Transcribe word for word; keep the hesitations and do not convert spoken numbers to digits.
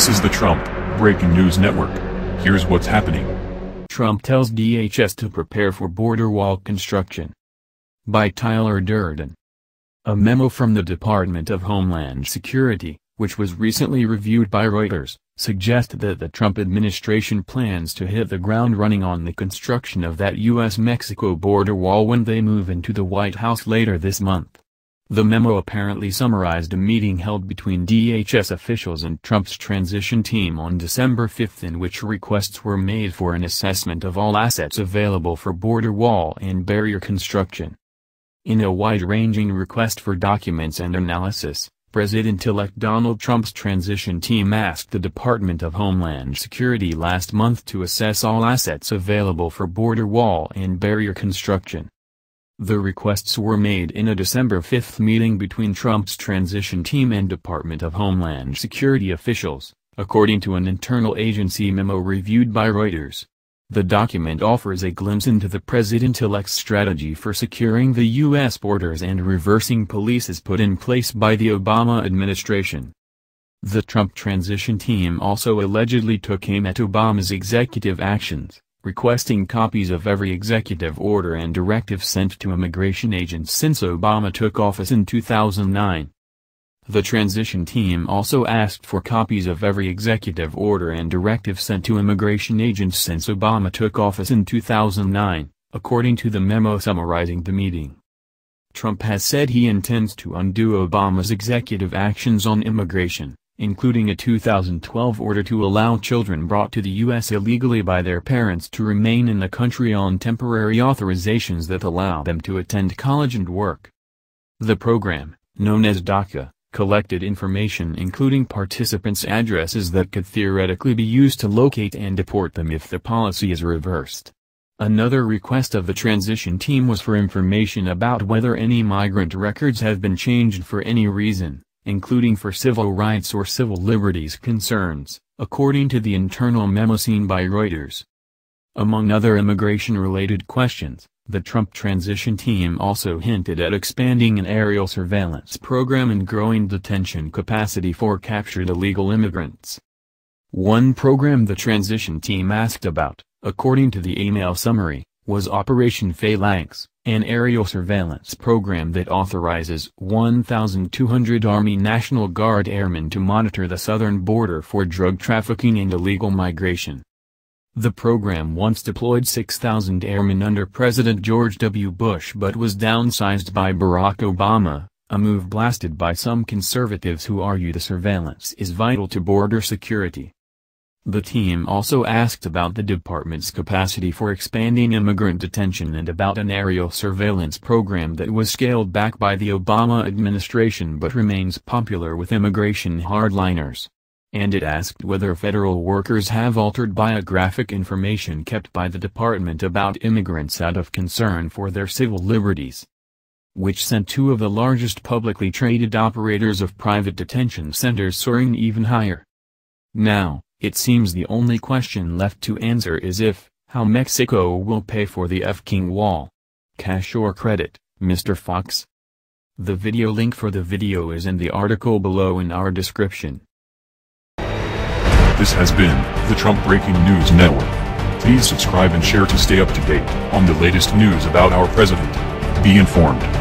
This is the Trump Breaking News Network. Here's what's happening. Trump tells D H S to prepare for border wall construction. By Tyler Durden. A memo from the Department of Homeland Security, which was recently reviewed by Reuters, suggests that the Trump administration plans to hit the ground running on the construction of that U S Mexico border wall when they move into the White House later this month. The memo apparently summarized a meeting held between D H S officials and Trump's transition team on December fifth, in which requests were made for an assessment of all assets available for border wall and barrier construction. In a wide-ranging request for documents and analysis, President-elect Donald Trump's transition team asked the Department of Homeland Security last month to assess all assets available for border wall and barrier construction. The requests were made in a December fifth meeting between Trump's transition team and Department of Homeland Security officials, according to an internal agency memo reviewed by Reuters. The document offers a glimpse into the president-elect's strategy for securing the U S borders and reversing policies put in place by the Obama administration. The Trump transition team also allegedly took aim at Obama's executive actions, requesting copies of every executive order and directive sent to immigration agents since Obama took office in two thousand nine. The transition team also asked for copies of every executive order and directive sent to immigration agents since Obama took office in two thousand nine, according to the memo summarizing the meeting. Trump has said he intends to undo Obama's executive actions on immigration, including a two thousand twelve order to allow children brought to the U S illegally by their parents to remain in the country on temporary authorizations that allow them to attend college and work. The program, known as DACA, collected information including participants' addresses that could theoretically be used to locate and deport them if the policy is reversed. Another request of the transition team was for information about whether any migrant records have been changed for any reason, including for civil rights or civil liberties concerns, according to the internal memo seen by Reuters. Among other immigration-related questions, the Trump transition team also hinted at expanding an aerial surveillance program and growing detention capacity for captured illegal immigrants. One program the transition team asked about, according to the email summary, was Operation Phalanx, an aerial surveillance program that authorizes one thousand two hundred Army National Guard airmen to monitor the southern border for drug trafficking and illegal migration. The program once deployed six thousand airmen under President George W. Bush but was downsized by Barack Obama, a move blasted by some conservatives who argue the surveillance is vital to border security. The team also asked about the department's capacity for expanding immigrant detention and about an aerial surveillance program that was scaled back by the Obama administration but remains popular with immigration hardliners. And it asked whether federal workers have altered biographic information kept by the department about immigrants out of concern for their civil liberties. Which sent two of the largest publicly traded operators of private detention centers soaring even higher. Now, it seems the only question left to answer is if, how Mexico will pay for the F-King wall. Cash or credit, Mister Fox? The video link for the video is in the article below in our description. This has been the Trump Breaking News Network. Please subscribe and share to stay up to date on the latest news about our president. Be informed.